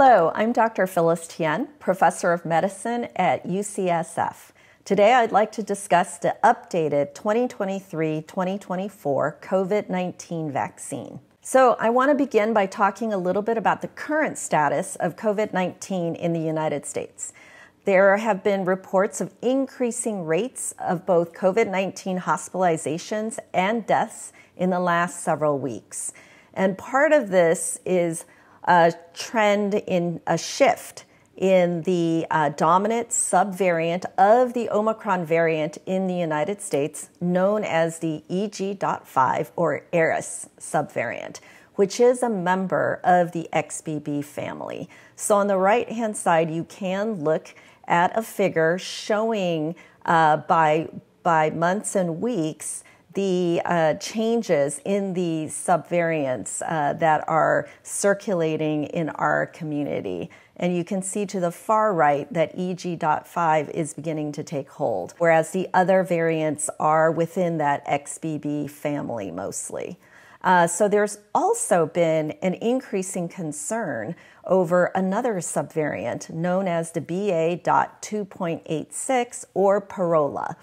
Hello, I'm Dr. Phyllis Tien, Professor of Medicine at UCSF. Today I'd like to discuss the updated 2023-2024 COVID-19 vaccine. So I want to begin by talking a little bit about the current status of COVID-19 in the United States. There have been reports of increasing rates of both COVID-19 hospitalizations and deaths in the last several weeks. And part of this is a trend in a shift in the dominant subvariant of the Omicron variant in the United States, known as the EG.5 or Eris subvariant, which is a member of the XBB family. So on the right-hand side, you can look at a figure showing by months and weeks the changes in the subvariants that are circulating in our community. And you can see to the far right that EG.5 is beginning to take hold, whereas the other variants are within that XBB family mostly. So there's also been an increasing concern over another subvariant known as the BA.2.86 or Pirola.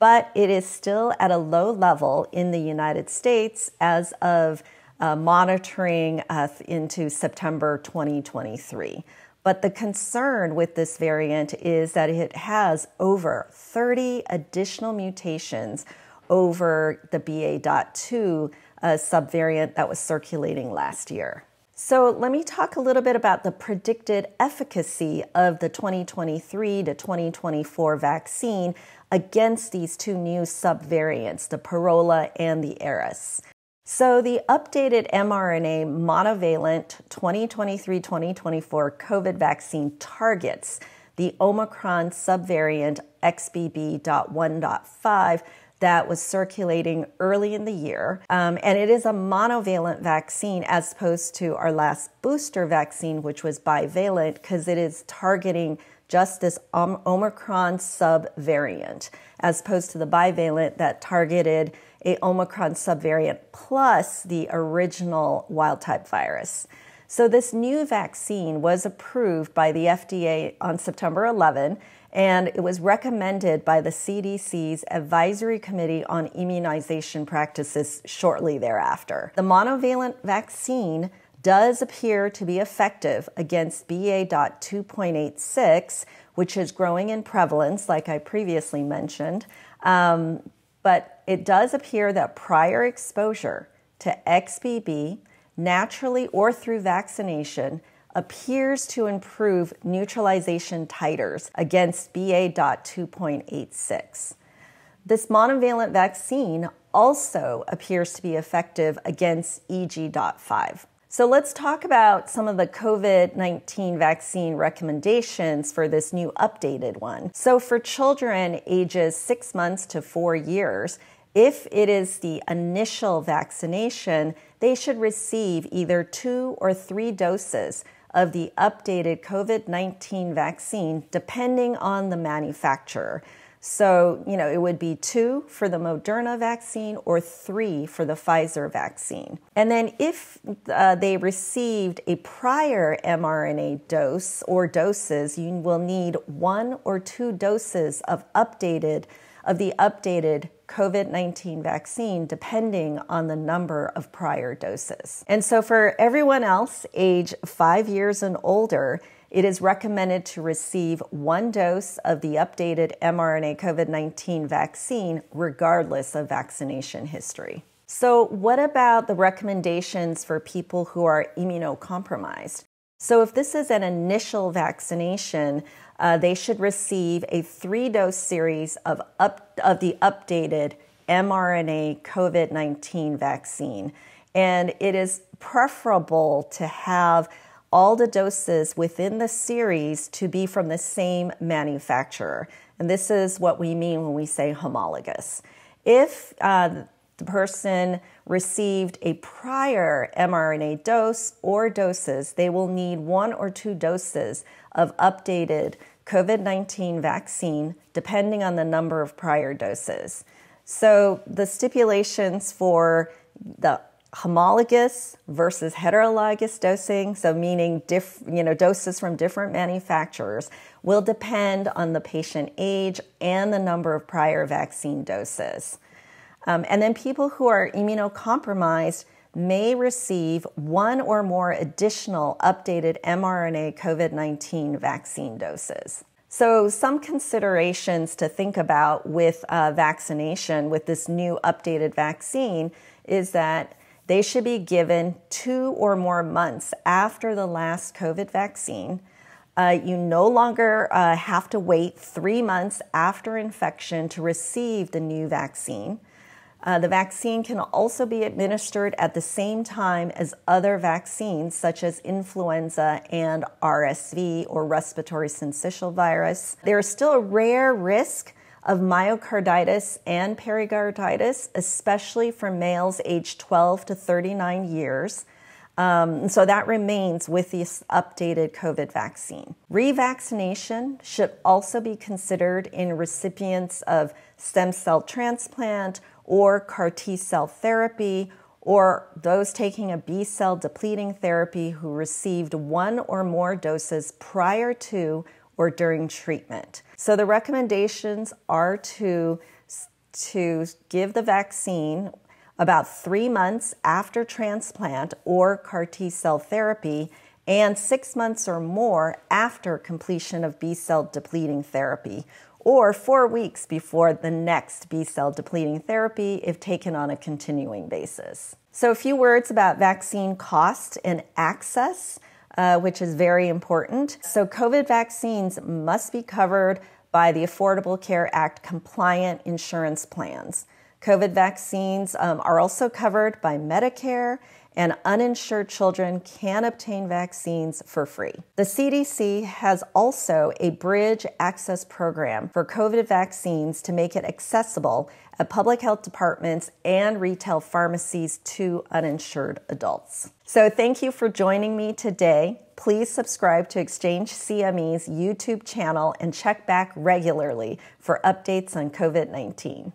But it is still at a low level in the United States as of monitoring into September 2023. But the concern with this variant is that it has over 30 additional mutations over the BA.2 subvariant that was circulating last year. So let me talk a little bit about the predicted efficacy of the 2023 to 2024 vaccine against these two new subvariants, the Pirola and the Eris. So the updated mRNA monovalent 2023-2024 COVID vaccine targets the Omicron subvariant XBB.1.5 that was circulating early in the year. And it is a monovalent vaccine as opposed to our last booster vaccine, which was bivalent, because it is targeting just this Omicron subvariant, as opposed to the bivalent that targeted a Omicron subvariant plus the original wild-type virus. So this new vaccine was approved by the FDA on September 11, and it was recommended by the CDC's Advisory Committee on Immunization Practices shortly thereafter. The monovalent vaccine does appear to be effective against BA.2.86, which is growing in prevalence, like I previously mentioned. But it does appear that prior exposure to XBB, naturally or through vaccination, appears to improve neutralization titers against BA.2.86. This monovalent vaccine also appears to be effective against EG.5. So let's talk about some of the COVID-19 vaccine recommendations for this new updated one. So for children ages 6 months to 4 years, if it is the initial vaccination, they should receive either 2 or 3 doses of the updated COVID-19 vaccine, depending on the manufacturer. So, it would be 2 for the Moderna vaccine or 3 for the Pfizer vaccine. And then if they received a prior mRNA dose or doses, you will need 1 or 2 doses of the updated COVID-19 vaccine, depending on the number of prior doses. And so for everyone else age 5 years and older, it is recommended to receive 1 dose of the updated mRNA COVID-19 vaccine, regardless of vaccination history. So what about the recommendations for people who are immunocompromised? So if this is an initial vaccination, they should receive a 3-dose series of the updated mRNA COVID-19 vaccine. And it is preferable to have all the doses within the series to be from the same manufacturer. And this is what we mean when we say homologous. If the person received a prior mRNA dose or doses, they will need 1 or 2 doses of updated COVID-19 vaccine, depending on the number of prior doses. So the stipulations for the homologous versus heterologous dosing, so meaning doses from different manufacturers, will depend on the patient age and the number of prior vaccine doses. And then people who are immunocompromised may receive one or more additional updated mRNA COVID-19 vaccine doses. So some considerations to think about with vaccination with this new updated vaccine is that they should be given 2 or more months after the last COVID vaccine. You no longer have to wait 3 months after infection to receive the new vaccine. The vaccine can also be administered at the same time as other vaccines, such as influenza and RSV, or respiratory syncytial virus. There is still a rare risk of myocarditis and pericarditis, especially for males aged 12 to 39 years. So that remains with this updated COVID vaccine. Revaccination should also be considered in recipients of stem cell transplant or CAR T-cell therapy, or those taking a B-cell depleting therapy who received 1 or more doses prior to or during treatment. So the recommendations are to give the vaccine about 3 months after transplant or CAR T-cell therapy, and 6 months or more after completion of B-cell depleting therapy, or 4 weeks before the next B-cell depleting therapy if taken on a continuing basis. So a few words about vaccine cost and access, which is very important. So COVID vaccines must be covered by the Affordable Care Act compliant insurance plans. COVID vaccines are also covered by Medicare, and uninsured children can obtain vaccines for free. The CDC has also a bridge access program for COVID vaccines to make it accessible at public health departments and retail pharmacies to uninsured adults. So thank you for joining me today. Please subscribe to Exchange CME's YouTube channel and check back regularly for updates on COVID-19.